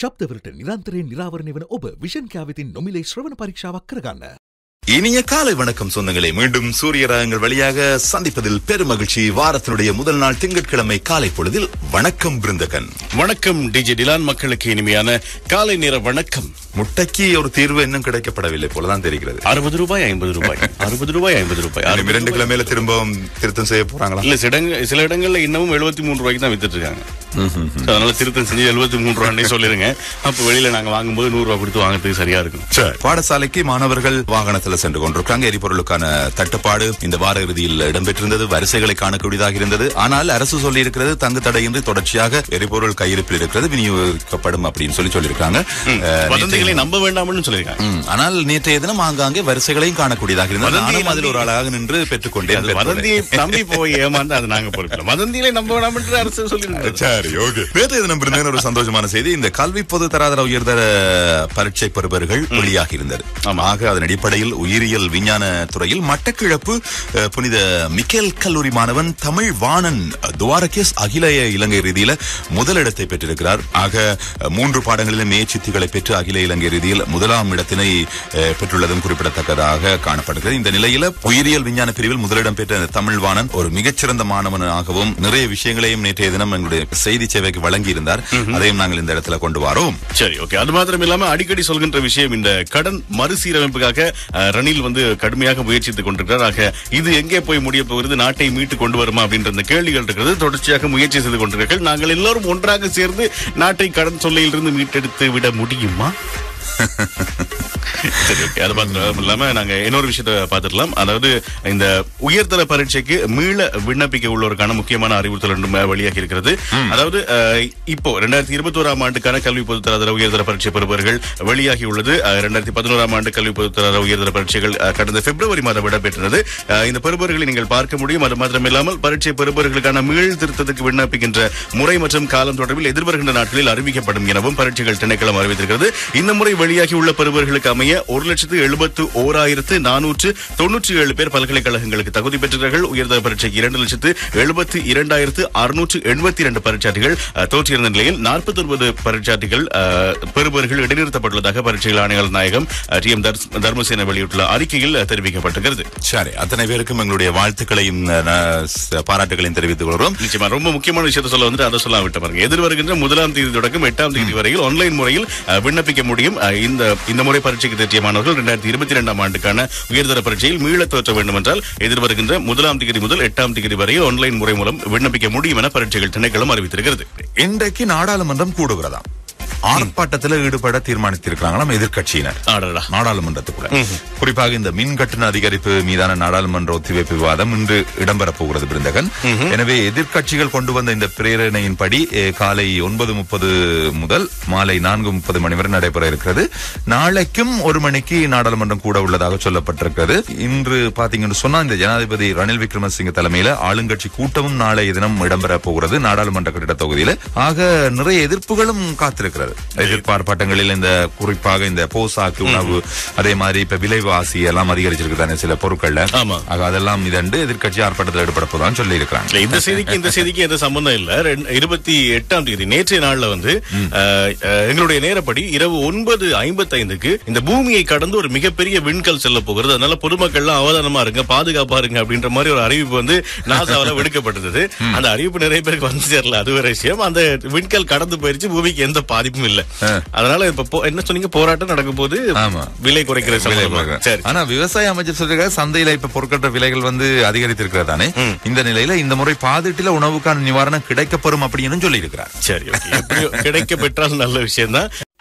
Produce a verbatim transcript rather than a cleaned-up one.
ශබ්දවලට නිරන්තරයෙන් නිරාවරණය වන ඔබ විෂන් කෑවෙතින් නොමිලේ ශ්‍රවණ පරීක්ෂාවක් කරගන්න. இனிய காலை வணக்கம் சொந்தங்களே, மீண்டும் சூரிய ராகங்கள் வழியாக சந்திப்பதில் பெருமகிழ்ச்சி. வாரத்தினுடைய முதல் நாள் திங்கட்கிழமை காலை பொழுதில் வணக்கம் பிருந்தகன். வணக்கம் டிஜே டிலான். மக்களுக்கு இனிமையான காலை நேர வணக்கம். முட்டைக்கு ஒரு தீர்வு இன்னும் கிடைக்கப்படவில்லை போலதான் தெரிகிறது. அறுபது ரூபாய் ஐம்பது ரூபாய் அறுபது ரூபாய் ஐம்பது ரூபாய் இரண்டு கிழமையில திரும்பவும் திருத்தம் செய்ய போறாங்களா? இல்ல சில இடங்கள்ல இன்னமும் எழுபத்தி மூன்று ரூபாய்க்கு தான் வித்துட்டு இருக்காங்க. அதனால திருத்தம் செஞ்சு எழுபத்தி மூன்று ரூபாய் சொல்லிருங்க. அப்ப வெளியில நாங்க வாங்கும்போது நூறு ரூபாய் கொடுத்து வாங்குறதுக்கு சரியா இருக்கும். பாடசாலைக்கு மாணவர்கள் வாகனத்துல சென்று கொண்டிருக்காங்க. எரிபொருளுக்கான தட்டுப்பாடு இந்த வார இறுதியில் இடம்பெற்றிருந்தது. வரிசைகளை காணக்கூடியதாக இருந்தது. ஆனால் அரசு சொல்லி இருக்கிறது தங்கு தடையின்றி தொடர்ச்சியாக எரிபொருள் கையிருப்பில் இருக்கிறது, விநியோகிக்கப்படும் அப்படின்னு சொல்லி சொல்லியிருக்காங்க. நம்ப வேண்டாம்னு சொல்லியிருக்காங்க. ஆனால் நேற்றைய தினம் ஆங்காங்கே வரிசைகளையும் காணக்கூடியதாக இருந்தது. நானும் அதில் ஒரு ஆளாக நின்று பெற்றுக்கொண்டே வதந்தியை நம்பி போய் ஏமாந்து அது நாங்க பொறுக்கலாம். வதந்திகளை நம்ப வேண்டாம் என்று அரசு சொல்லியிருக்காங்க. சரி, ஓகே. நேற்றைய தினம் பிறந்த ஒரு சந்தோஷமான செய்தி, இந்த கல்வி பொது தராதர உயர்தர பரீட்சை பெறுபவர்கள் வெளியாகி இருந்தது. ஆக அதன் அடிப்படையில் உயிரியல் விஞ்ஞான துறையில் மட்டக்கிழப்பு புனித மிக்கேல் கல்லூரி மாணவன் தமிழ் வாணன் துவாரகேஸ் அகில இலங்கை ரீதியில் முதலிடத்தை பெற்றிருக்கிறார். ஆக மூன்று பாடங்களிலும் மேற்சித்திகளை பெற்று அகில இலங்கை ரீதியில் முதலாம் இடத்தினை பெற்றுள்ளதும் குறிப்பிடத்தக்கதாக காணப்படுகிறது. இந்த நிலையில் உயிரியல் விஞ்ஞான பிரிவில் முதலிடம் பெற்ற தமிழ் வாணன் ஒரு மிகச்சிறந்த மாணவனாகவும் நிறைய விஷயங்களையும் நேற்றைய தினம் எங்களுடைய செய்தி சேவைக்கு வழங்கியிருந்தார். அதையும் நாங்கள் இந்த இடத்துல கொண்டு வரோம். சரி, ஓகே. அது மாத்திரம் இல்லாம அடிக்கடி சொல்கின்ற விஷயம், இந்த கடன் மறுசீரமைப்புக்காக ரணில் வந்து கடுமையாக முயற்சித்துக் கொண்டிருக்கிறார். ஆக இது எங்கே போய் முடிய போகிறது, நாட்டை மீட்டு கொண்டு வருமா அப்படின்ற கேள்விகள் இருக்கிறது. தொடர்ச்சியாக முயற்சி செய்து கொண்டிருக்கிறார்கள். நாங்கள் எல்லாரும் ஒன்றாக சேர்ந்து நாட்டை கடன் தொல்லையிலிருந்து மீட்டெடுத்து விட முடியுமா? அது மாத்திரம் இல்லாம நாங்க இன்னொரு விஷயத்த பாத்துக்கலாம். அதாவது இந்த உயர்தர பரீட்சைக்கு மீள விண்ணப்பிக்க உள்ளவருக்கான முக்கியமான அறிவுறுத்தல் வெளியாகி இருக்கிறது. அதாவது இப்போ ரெண்டாயிரத்தி இருபத்தி ஓராம் ஆண்டுக்கான கல்வி பொதுத்தராதர உயர்தர பரீட்சை பெறுபவர்கள் வெளியாகி உள்ளது. இரண்டாயிரத்தி பதினோராம் ஆண்டு கல்வி பொதுத்தராதர உயர்தர பரீட்சைகள் கடந்த பிப்ரவரி மாதம் இடம்பெற்றது. இந்த பெறுபவர்களை நீங்கள் பார்க்க முடியும். அது மாத்திரம் இல்லாமல் பரீட்சை பெறுபவர்களுக்கான மீள் திருத்தத்துக்கு விண்ணப்பிக்கின்ற முறை மற்றும் காலம் தொடர்பில் எதிர்வருகின்ற நாட்களில் அறிவிக்கப்படும் எனவும் பரீட்சைகள் திணைக்களம் அறிவித்திருக்கிறது. இந்த முறை வெளியாகி உள்ள பெறுபவர்களுக்கு அமைய ஒரு லட்சத்து எழுபத்து ஓராயிரத்து நானூற்று தொன்னூற்றி ஏழு பேர் பல்கலைக்கழகங்களுக்கு தகுதி பெற்றார்கள். உயர்தர பரீட்சைக்கு இரண்டு லட்சத்து எழுபத்தி இரண்டாயிரத்து அறுநூற்று எண்பத்தி இரண்டு பரீட்சார்த்திகள் தோற்றியிருந்த நிலையில் நாற்பத்தி ஒன்பது பரீட்சார்த்திகள் பெறுபவர்கள் இடைநிறுத்தப்பட்டுள்ளதாக பரீட்சைகள் ஆணையாளர் நாயகம் டி எம் தர்மசேன வெளியிட்டுள்ள அறிக்கையில் தெரிவிக்கப்பட்டிருக்கிறது. சரி, அத்தனை பேருக்கும் எங்களுடைய வாழ்த்துக்களையும் பாராட்டுகளையும் தெரிவித்துக் கொள்கிறோம். நிச்சயமா ரொம்ப முக்கியமான விஷயத்தை சொல்ல வந்து அதை சொல்ல விட்ட பாருங்க. எதிர்வருகின்ற முதலாம் தேதி தொடக்கம் எட்டாம் தேதி வரையில் ஆன்லைன் முறையில் விண்ணப்பிக்க முடியும். இந்த முறை பரீட்சைக்கு தேர்ச்சிய மாணவர்கள் இரண்டாயிரத்தி இருபத்தி இரண்டாம் ஆண்டுக்கான உயர்தர பரீட்சையில் மீள தோற்ற வேண்டும் என்றால் எதிர்வருகின்ற முதலாம் தேதி முதல் எட்டாம் தேதி வரை ஆன்லைன் முறை மூலம் விண்ணப்பிக்க முடியும் என பரீட்சைகள் திணைக்களம் அறிவித்திருக்கிறது. இன்றைக்கு நாடாளுமன்றம் கூடுகிறதா ஆர்ப்பாட்டத்தில் ஈடுபட தீர்மானித்திருக்கிறாங்களாம் எதிர்கட்சியினர். நாடாளுமன்றத்துக்குள்ள குறிப்பாக இந்த மின் கட்டண அதிகரிப்பு மீதான நாடாளுமன்ற ஒத்திவைப்பு விவாதம் இன்று இடம்பெறப் போகிறது பிருந்தகன். எனவே எதிர்கட்சிகள் கொண்டு வந்த இந்த பிரேரணையின்படி காலை ஒன்பது முப்பது முதல் மாலை நான்கு முப்பது மணி வரை நடைபெற இருக்கிறது. நாளைக்கும் ஒரு மணிக்கு நாடாளுமன்றம் கூட உள்ளதாக சொல்லப்பட்டிருக்கிறது. இன்று பாத்தீங்கன்னு சொன்னா இந்த ஜனாதிபதி ரணில் விக்ரமசிங்க தலைமையில ஆளுங்கட்சி கூட்டமும் நாளைய தினம் இடம்பெறப் போகிறது நாடாளுமன்ற கட்டிட தொகுதியில். ஆக நிறைய எதிர்ப்புகளும் காத்திருக்கிறது. எதிர்பார்ப்பாட்டங்களில் இந்த குறிப்பாக இந்த போசாக்கு உணவு அதே மாதிரி இப்ப விலைவாசி எல்லாம் அதிகரிச்சிருக்காங்க சில பொருட்கள்ல. அதெல்லாம் இதண்டு எதிர்கட்சி ஆர்ப்பாட்டத்தில் ஈடுபட போதான் சொல்லி இருக்கிறாங்க. இந்த செய்திக்கு இந்த செய்திக்கு எந்த சம்பந்தம் இல்ல. இருபத்தி எட்டாம் தேதி நேற்றைய நாள்ல வந்து எங்களுடைய நேரப்படி இரவு ஒன்பது ஐம்பத்தி ஐந்துக்கு இந்த பூமியை கடந்து ஒரு மிகப்பெரிய விண்கல் செல்ல போகிறது. அதனால பொதுமக்கள் எல்லாம் அவதானமா இருங்க, பாதுகாப்பா இருங்க அப்படின்ற மாதிரி ஒரு அறிவிப்பு வந்து நாசாவால விடுக்கப்பட்டது. அந்த அறிவிப்பு நிறைய பேருக்கு வந்து சேரல, அது ஒரு விஷயம். அந்த விண்கல் கடந்து போயிருச்சு, பூமிக்கு எந்த பாதிப்பும் இல்ல. அதனால இப்ப என்ன சொன்னீங்க, போராட்டம் நடக்கும் போது விலை குறைக்கிற ஆனா விவசாய அமைச்சர் சொல்ற சந்தையில இப்ப பொருட்கள விலைகள் வந்து அதிகரித்திருக்கிறதானே. இந்த நிலையில இந்த முறை பாதிட்டில உணவுக்கான நிவாரணம் கிடைக்கப்பெறும் அப்படின்னு சொல்லி இருக்கிறார். சரி, கிடைக்க பெற்றால் நல்ல விஷயம் தான்.